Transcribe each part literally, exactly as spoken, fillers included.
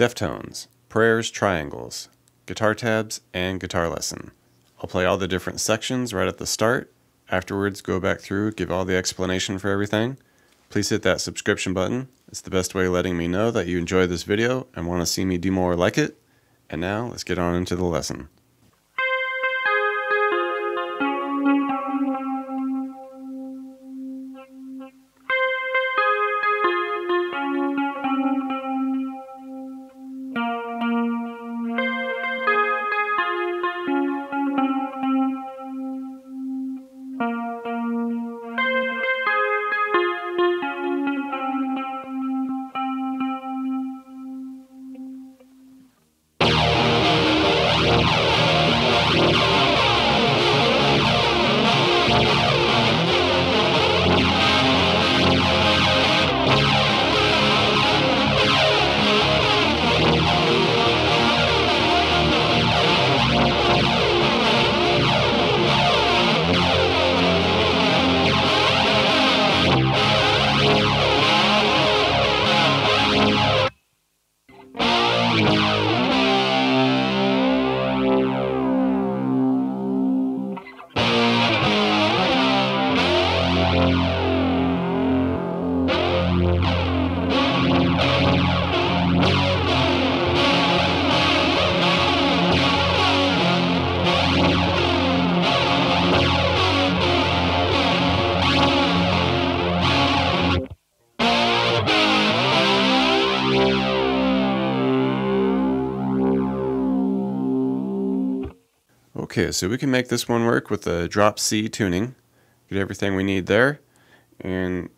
Deftones, Prayers, Triangles, guitar tabs, and guitar lesson. I'll play all the different sections right at the start. Afterwards, go back through, give all the explanation for everything. Please hit that subscription button. It's the best way of letting me know that you enjoy this video and want to see me do more like it. And now, let's get on into the lesson. Okay, so we can make this one work with the drop C tuning. Get everything we need there. And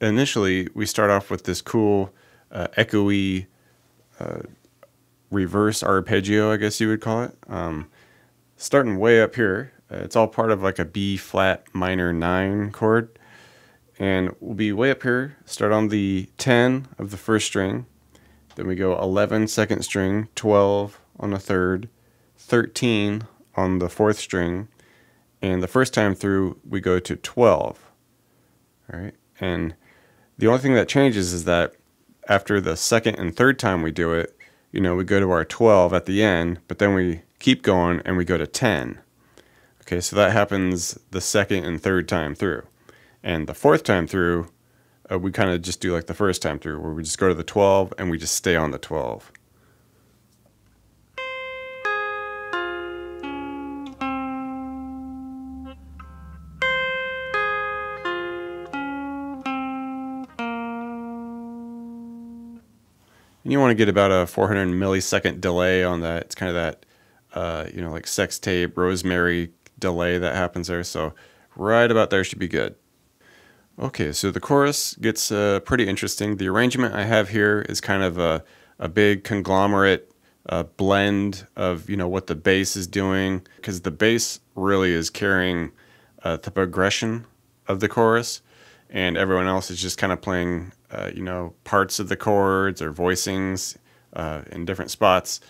initially, we start off with this cool uh, echoey uh, reverse arpeggio, I guess you would call it. Um, starting way up here, uh, it's all part of like a B flat minor nine chord. And we'll be way up here, start on the ten of the first string. Then we go eleven second string, twelve on the third, thirteen on the fourth string, and the first time through we go to twelve. All right, and the only thing that changes is that after the second and third time we do it, you know, we go to our twelve at the end, but then we keep going and we go to ten. Okay, so that happens the second and third time through. And the fourth time through, uh, we kind of just do like the first time through, where we just go to the twelve and we just stay on the twelve. And you want to get about a four hundred millisecond delay on that. It's kind of that, uh, you know, like sex tape, rosemary delay that happens there. So right about there should be good. Okay, so the chorus gets uh, pretty interesting. The arrangement I have here is kind of a, a big conglomerate uh, blend of, you know, what the bass is doing, because the bass really is carrying uh, the progression of the chorus, and everyone else is just kind of playing Uh, you know, parts of the chords or voicings uh, in different spots.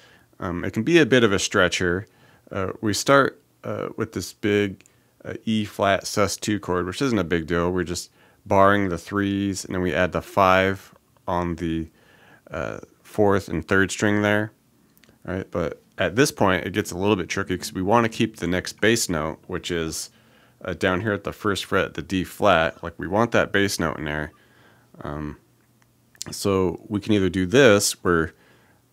Um, it can be a bit of a stretcher. Uh, we start uh, with this big uh, E flat sus two chord, which isn't a big deal. We're just barring the threes, and then we add the five on the uh, fourth and third string there. All right, but at this point, it gets a little bit tricky because we want to keep the next bass note, which is uh, down here at the first fret, the D flat. Like, we want that bass note in there. Um, so we can either do this, where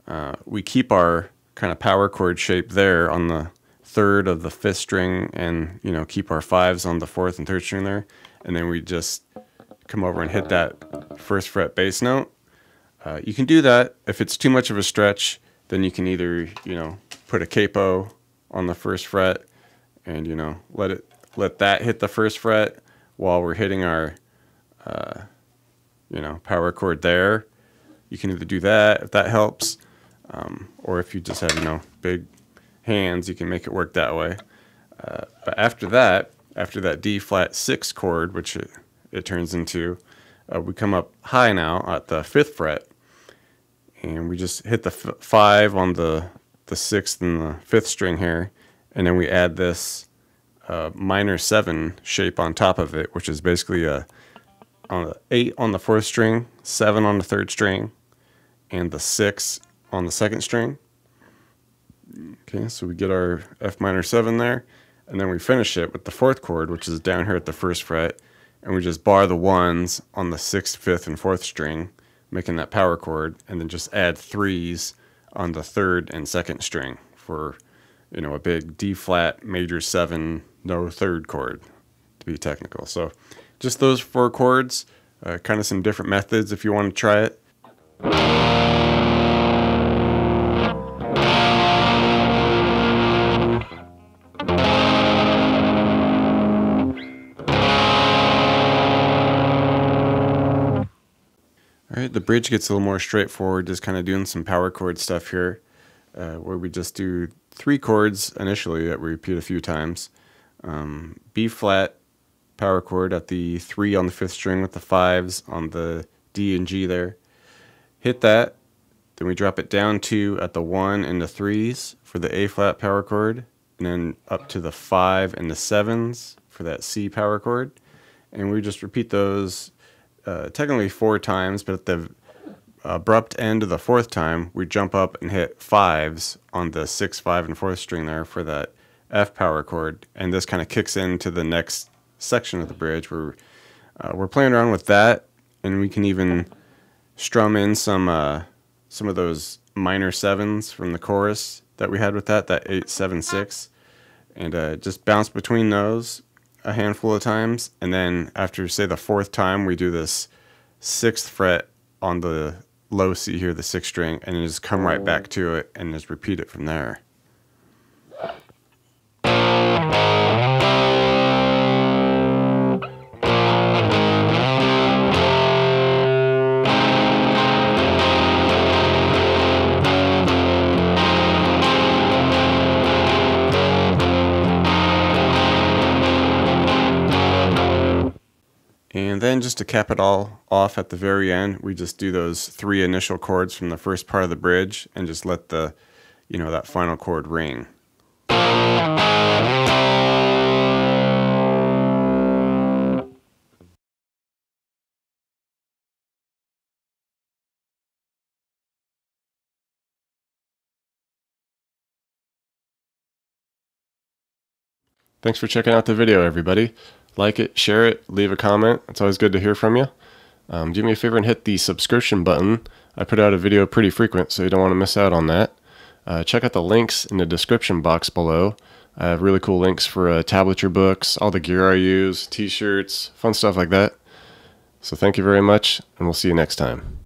uh, we keep our kind of power chord shape there on the third of the fifth string, and, you know, keep our fives on the fourth and third string there, and then we just come over and hit that first fret bass note. Uh, you can do that. If it's too much of a stretch, then you can either, you know, put a capo on the first fret and, you know, let it let that hit the first fret while we're hitting our uh, you know, power chord there. You can either do that, if that helps, um, or if you just have, you know, big hands, you can make it work that way. Uh, but after that, after that D flat six chord, which it, it turns into, uh, we come up high now at the fifth fret, and we just hit the f five on the the sixth and the fifth string here, and then we add this uh, minor seven shape on top of it, which is basically a on the eight on the fourth string, seven on the third string, and the six on the second string. Okay, so we get our F minor seven there, and then we finish it with the fourth chord, which is down here at the first fret, and we just bar the ones on the sixth, fifth, and fourth string, making that power chord, and then just add threes on the third and second string for, you know, a big D flat major seven no third chord, to be technical. So just those four chords, uh, kind of some different methods if you want to try it. The bridge gets a little more straightforward, just kind of doing some power chord stuff here, uh, where we just do three chords initially that we repeat a few times. Um, B flat power chord at the three on the fifth string with the fives on the D and G there. Hit that, then we drop it down two at the one and the threes for the A flat power chord, and then up to the five and the sevens for that C power chord. And we just repeat those Uh, technically four times, but at the abrupt end of the fourth time, we jump up and hit fives on the six, five, and fourth string there for that F power chord, and this kind of kicks into the next section of the bridge where uh, we're playing around with that, and we can even strum in some uh, some of those minor sevens from the chorus that we had with that, that eight, seven, six, and uh, just bounce between those a handful of times. And then after, say, the fourth time, we do this sixth fret on the low C here, the sixth string, and just come right back to it and just repeat it from there. And then just to cap it all off at the very end, we just do those three initial chords from the first part of the bridge and just let the, you know, that final chord ring. Thanks for checking out the video, everybody. Like it, share it, leave a comment. It's always good to hear from you. Um, do me a favor and hit the subscription button. I put out a video pretty frequent, so you don't want to miss out on that. Uh, check out the links in the description box below. I have really cool links for uh, tablature books, all the gear I use, t-shirts, fun stuff like that. So thank you very much, and we'll see you next time.